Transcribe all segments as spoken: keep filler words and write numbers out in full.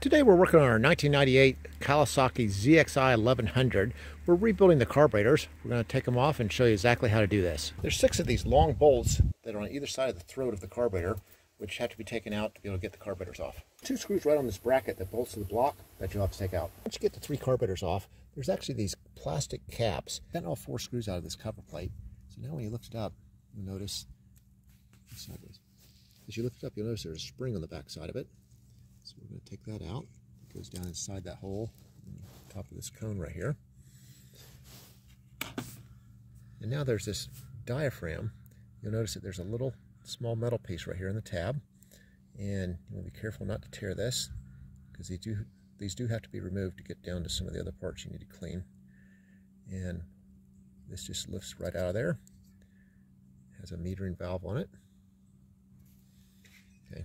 Today we're working on our nineteen ninety-eight Kawasaki Z X I eleven hundred. We're rebuilding the carburetors. We're going to take them off and show you exactly how to do this. There's six of these long bolts that are on either side of the throat of the carburetor, which have to be taken out to be able to get the carburetors off. Two screws right on this bracket that bolts to the block that you'll have to take out. Once you get the three carburetors off, there's actually these plastic caps. Got all four screws out of this cover plate. So now when you lift it up, you'll notice, as you lift it up, you'll notice there's a spring on the back side of it. So we're going to take that out. It goes down inside that hole on the top of this cone right here. And now there's this diaphragm. You'll notice that there's a little small metal piece right here in the tab. And you want to be careful not to tear this, because these do, these do have to be removed to get down to some of the other parts you need to clean. And this just lifts right out of there. It has a metering valve on it. Okay.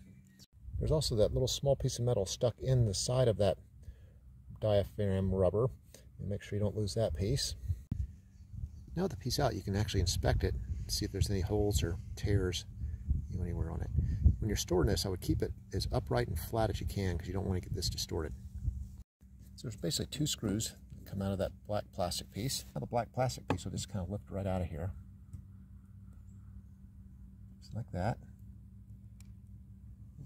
There's also that little small piece of metal stuck in the side of that diaphragm rubber. And make sure you don't lose that piece. Now with the piece out, you can actually inspect it and see if there's any holes or tears anywhere on it. When you're storing this, I would keep it as upright and flat as you can, because you don't want to get this distorted. So there's basically two screws that come out of that black plastic piece. Now the black plastic piece will just kind of lift right out of here. Just like that.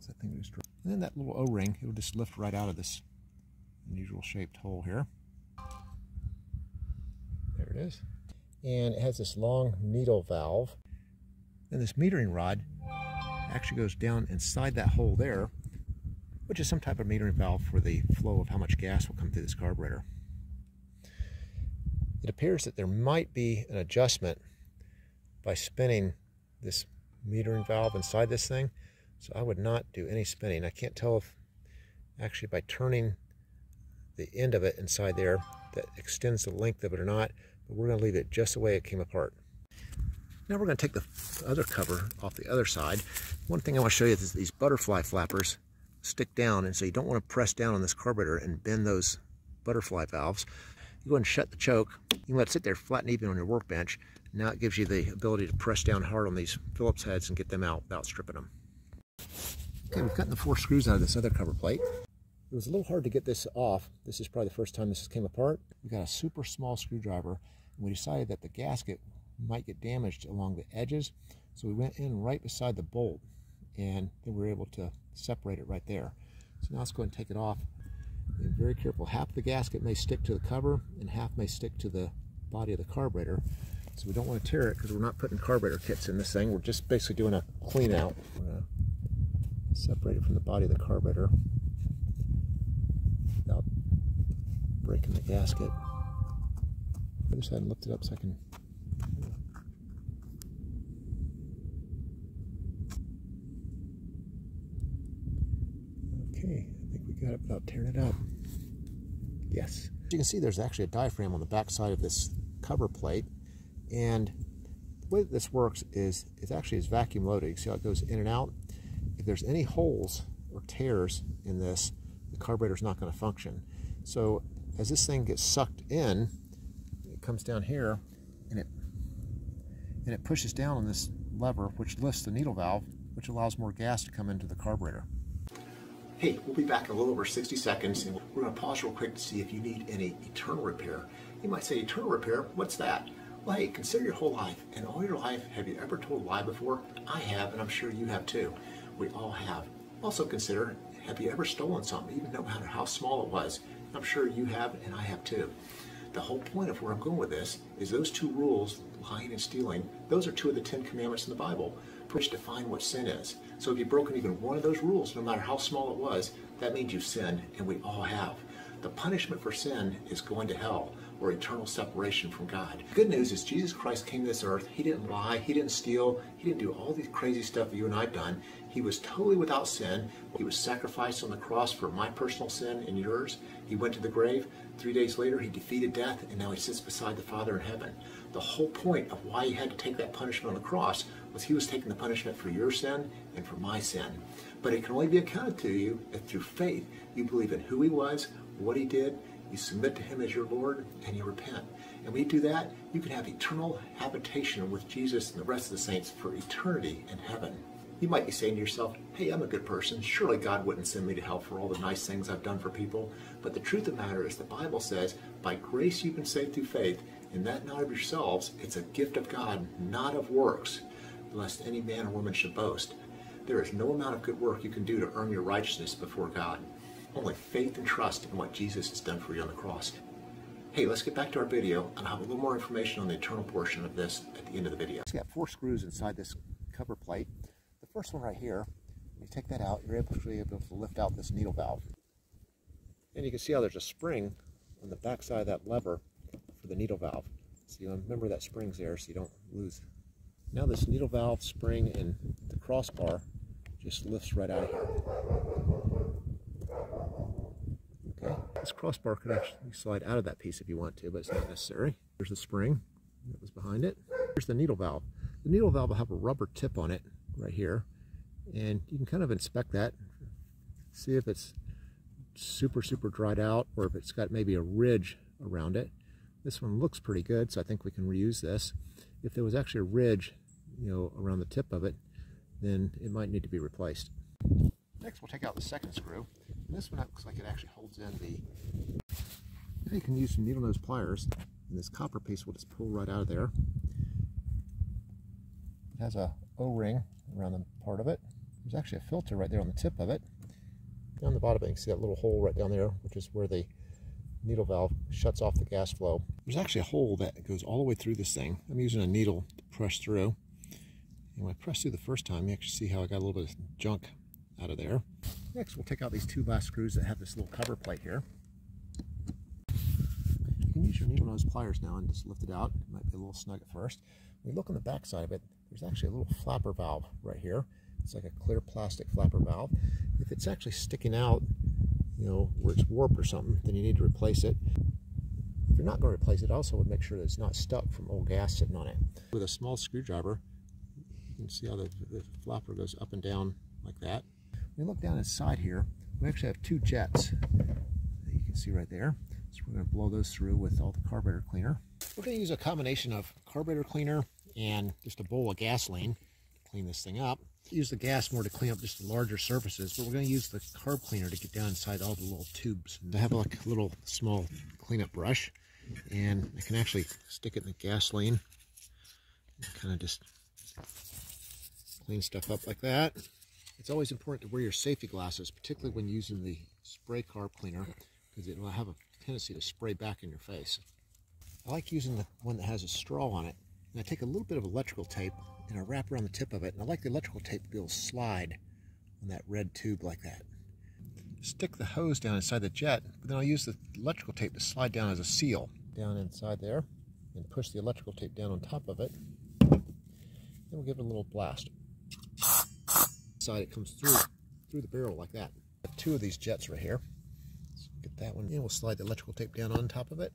That thing just, and then that little O-ring, it'll just lift right out of this unusual shaped hole here. There it is. And it has this long needle valve. And this metering rod actually goes down inside that hole there, which is some type of metering valve for the flow of how much gas will come through this carburetor. It appears that there might be an adjustment by spinning this metering valve inside this thing. So I would not do any spinning. I can't tell if actually by turning the end of it inside there that extends the length of it or not, but we're going to leave it just the way it came apart. Now we're going to take the other cover off the other side. One thing I want to show you is these butterfly flappers stick down, and so you don't want to press down on this carburetor and bend those butterfly valves. You go ahead and shut the choke. You can let it sit there flat and even on your workbench. Now it gives you the ability to press down hard on these Phillips heads and get them out without stripping them. Okay, we've gotten the four screws out of this other cover plate. It was a little hard to get this off. This is probably the first time this came apart. We got a super small screwdriver, and we decided that the gasket might get damaged along the edges. So we went in right beside the bolt, and then we were able to separate it right there. So now let's go ahead and take it off. Be very careful. Half the gasket may stick to the cover, and half may stick to the body of the carburetor. So we don't want to tear it, because we're not putting carburetor kits in this thing. We're just basically doing a clean out. Separate it from the body of the carburetor without breaking the gasket. I just hadn't looked it up so I can. Okay, I think we got it without tearing it up. Yes. As you can see, there's actually a diaphragm on the back side of this cover plate, and the way that this works is it actually is vacuum loaded. You can see how it goes in and out. If there's any holes or tears in this, the carburetor's not going to function. So as this thing gets sucked in, it comes down here, and it and it pushes down on this lever, which lifts the needle valve, which allows more gas to come into the carburetor. Hey, we'll be back in a little over sixty seconds, and we're going to pause real quick to see if you need any eternal repair. You might say, eternal repair? What's that? Well, hey, consider your whole life, and all your life, have you ever told a lie before? I have, and I'm sure you have too. We all have. Also consider, have you ever stolen something, even no matter how small it was? I'm sure you have, and I have too. The whole point of where I'm going with this is those two rules, lying and stealing, those are two of the Ten Commandments in the Bible, which define what sin is. So if you've broken even one of those rules, no matter how small it was, that means you've sinned, and we all have. The punishment for sin is going to hell, or eternal separation from God. The good news is Jesus Christ came to this earth. He didn't lie, he didn't steal, he didn't do all these crazy stuff that you and I've done. He was totally without sin. He was sacrificed on the cross for my personal sin and yours. He went to the grave. Three days later, he defeated death, and now he sits beside the Father in heaven. The whole point of why he had to take that punishment on the cross was he was taking the punishment for your sin and for my sin. But it can only be accounted to you if through faith you believe in who he was, what he did, you submit to him as your Lord, and you repent. And when you do that, you can have eternal habitation with Jesus and the rest of the saints for eternity in heaven. You might be saying to yourself, hey, I'm a good person. Surely God wouldn't send me to hell for all the nice things I've done for people. But the truth of the matter is the Bible says, by grace you've been saved through faith, and that not of yourselves. It's a gift of God, not of works, lest any man or woman should boast. There is no amount of good work you can do to earn your righteousness before God. Only faith and trust in what Jesus has done for you on the cross. Hey, let's get back to our video, and I'll have a little more information on the internal portion of this at the end of the video. It's got four screws inside this cover plate. The first one right here, when you take that out, you're able to, able to lift out this needle valve. And you can see how there's a spring on the back side of that lever for the needle valve. So you remember that spring's there so you don't lose. Now this needle valve, spring, and the crossbar just lifts right out of here. Okay. This crossbar could actually slide out of that piece if you want to, but it's not necessary. There's the spring that was behind it. Here's the needle valve. The needle valve will have a rubber tip on it right here, and you can kind of inspect that, see if it's super super dried out or if it's got maybe a ridge around it. This one looks pretty good, so I think we can reuse this. If there was actually a ridge, you know, around the tip of it, then it might need to be replaced. Next we'll take out the second screw. And this one looks like it actually holds in the... Now you can use some needle nose pliers, and this copper piece will just pull right out of there. It has a O-ring around the part of it. There's actually a filter right there on the tip of it. Down the bottom you can see that little hole right down there, which is where the needle valve shuts off the gas flow. There's actually a hole that goes all the way through this thing. I'm using a needle to press through. And when I press through the first time, you actually see how I got a little bit of junk out of there. Next, we'll take out these two last screws that have this little cover plate here. You can use your needle nose pliers now and just lift it out. It might be a little snug at first. When you look on the back side of it, there's actually a little flapper valve right here. It's like a clear plastic flapper valve. If it's actually sticking out, you know, where it's warped or something, then you need to replace it. If you're not going to replace it, I also would make sure that it's not stuck from old gas sitting on it. With a small screwdriver, you can see how the, the flapper goes up and down like that. When you look down inside here, we actually have two jets that you can see right there. So we're going to blow those through with all the carburetor cleaner. We're going to use a combination of carburetor cleaner and just a bowl of gasoline to clean this thing up. Use the gas more to clean up just the larger surfaces, but we're going to use the carb cleaner to get down inside all the little tubes. I have like a little small cleanup brush, and I can actually stick it in the gasoline and kind of just clean stuff up like that. It's always important to wear your safety glasses, particularly when using the spray carb cleaner, because it will have a tendency to spray back in your face. I like using the one that has a straw on it, and I take a little bit of electrical tape and I wrap around the tip of it, and I like the electrical tape to be able to slide on that red tube like that. Stick the hose down inside the jet, but then I'll use the electrical tape to slide down as a seal down inside there and push the electrical tape down on top of it. Then we'll give it a little blast. Side it comes through through the barrel like that. I have two of these jets right here. So get that one, and we'll slide the electrical tape down on top of it.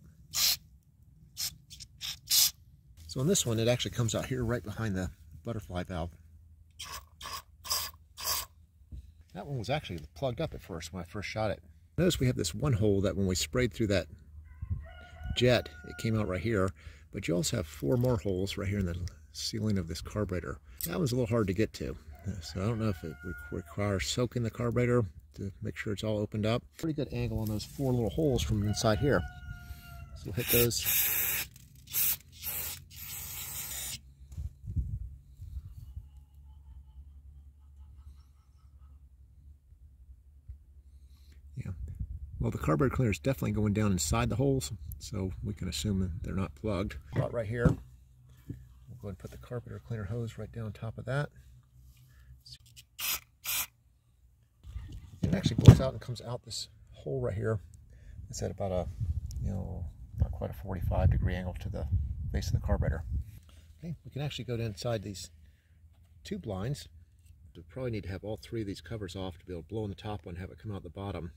So on this one, it actually comes out here right behind the butterfly valve. That one was actually plugged up at first when I first shot it. Notice we have this one hole that when we sprayed through that jet, it came out right here, but you also have four more holes right here in the ceiling of this carburetor. That one's a little hard to get to, so I don't know if it requires soaking the carburetor to make sure it's all opened up. Pretty good angle on those four little holes from inside here. So we'll hit those. Well, the carburetor cleaner is definitely going down inside the holes, so we can assume that they're not plugged. About right here, we'll go ahead and put the carburetor cleaner hose right down on top of that. It actually blows out and comes out this hole right here. It's at about a, you know, not quite a forty-five degree angle to the base of the carburetor. Okay, we can actually go inside these tube lines. We'll probably need to have all three of these covers off to be able to blow on the top one and have it come out the bottom.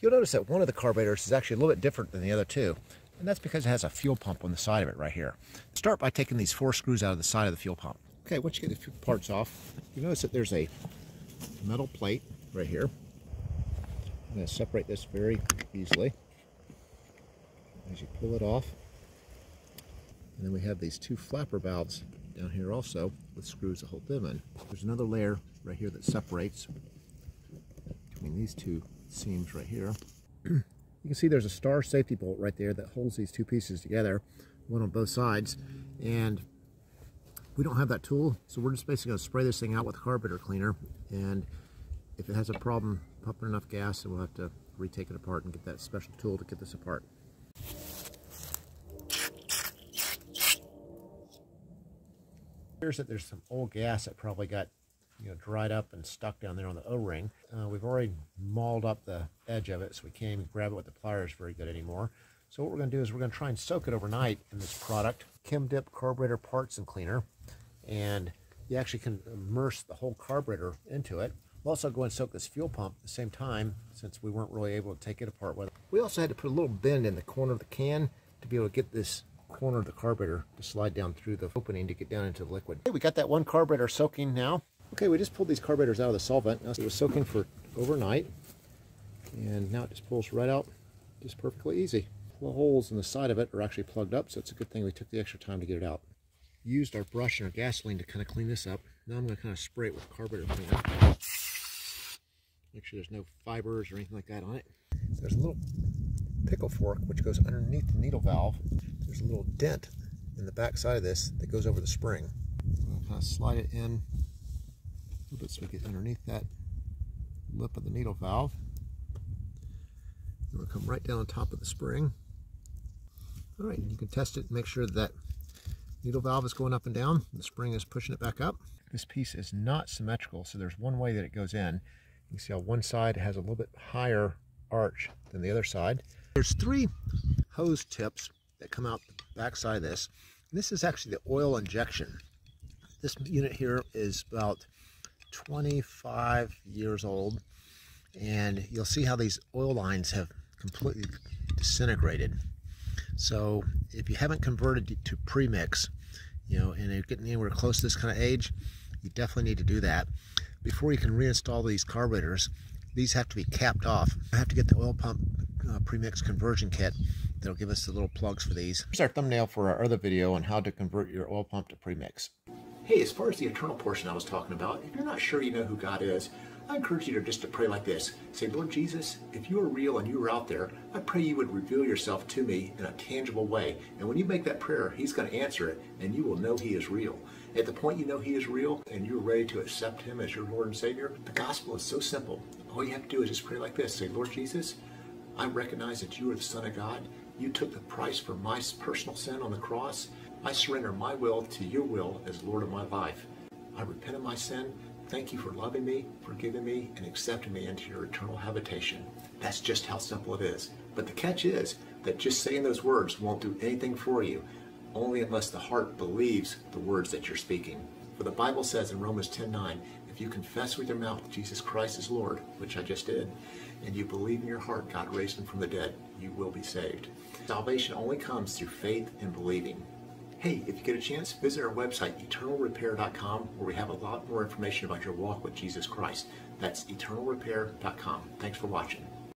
You'll notice that one of the carburetors is actually a little bit different than the other two, and that's because it has a fuel pump on the side of it right here. Start by taking these four screws out of the side of the fuel pump. Okay, once you get the parts off, you notice that there's a metal plate right here. I'm going to separate this very easily. as you pull it off. And then we have these two flapper valves down here also with screws to hold them in. There's another layer right here that separates between these two seams right here. You can see there's a star safety bolt right there that holds these two pieces together, one on both sides, and we don't have that tool, so we're just basically going to spray this thing out with carburetor cleaner, and if it has a problem pumping enough gas, then we'll have to retake it apart and get that special tool to get this apart. It appears that there's some old gas that probably got you know, dried up and stuck down there on the O-ring. Uh, we've already mauled up the edge of it, so we can't even grab it with the pliers very good anymore. So what we're going to do is we're going to try and soak it overnight in this product, Chem Dip Carburetor Parts and Cleaner, and you actually can immerse the whole carburetor into it. We'll also go and soak this fuel pump at the same time, since we weren't really able to take it apart with it. We also had to put a little bend in the corner of the can to be able to get this corner of the carburetor to slide down through the opening to get down into the liquid. Okay, we got that one carburetor soaking now. Okay, we just pulled these carburetors out of the solvent. Now, it was soaking for overnight, and now it just pulls right out, just perfectly easy. The holes in the side of it are actually plugged up, so it's a good thing we took the extra time to get it out. Used our brush and our gasoline to kind of clean this up. Now I'm going to kind of spray it with carburetor cleaner. Make sure there's no fibers or anything like that on it. There's a little pickle fork which goes underneath the needle valve. There's a little dent in the back side of this that goes over the spring. I'm going to kind of slide it in a little bit so we get underneath that lip of the needle valve. It'll come right down on top of the spring. All right, you can test it and make sure that needle valve is going up and down, and the spring is pushing it back up. This piece is not symmetrical, so there's one way that it goes in. You can see how one side has a little bit higher arch than the other side. There's three hose tips that come out the back side of this. This is actually the oil injection. This unit here is about twenty-five years old, and you'll see how these oil lines have completely disintegrated. So if you haven't converted to premix, you know, and you're getting anywhere close to this kind of age, you definitely need to do that. Before you can reinstall these carburetors, these have to be capped off. I have to get the oil pump uh, premix conversion kit that'll give us the little plugs for these. Here's our thumbnail for our other video on how to convert your oil pump to premix. Hey, as far as the eternal portion I was talking about, if you're not sure you know who God is, I encourage you to just to pray like this. Say, Lord Jesus, if you are real and you are out there, I pray you would reveal yourself to me in a tangible way. And when you make that prayer, he's going to answer it, and you will know he is real. At the point you know he is real and you're ready to accept him as your Lord and Savior, the gospel is so simple. All you have to do is just pray like this. Say, Lord Jesus, I recognize that you are the Son of God. You took the price for my personal sin on the cross. I surrender my will to your will as Lord of my life. I repent of my sin. Thank you for loving me, forgiving me, and accepting me into your eternal habitation. That's just how simple it is. But the catch is that just saying those words won't do anything for you, only unless the heart believes the words that you're speaking. For the Bible says in Romans ten nine, if you confess with your mouth Jesus Christ is Lord, which I just did, and you believe in your heart God raised him from the dead, you will be saved. Salvation only comes through faith and believing. Hey, if you get a chance, visit our website, eternal repair dot com, where we have a lot more information about your walk with Jesus Christ. That's eternal repair dot com. Thanks for watching.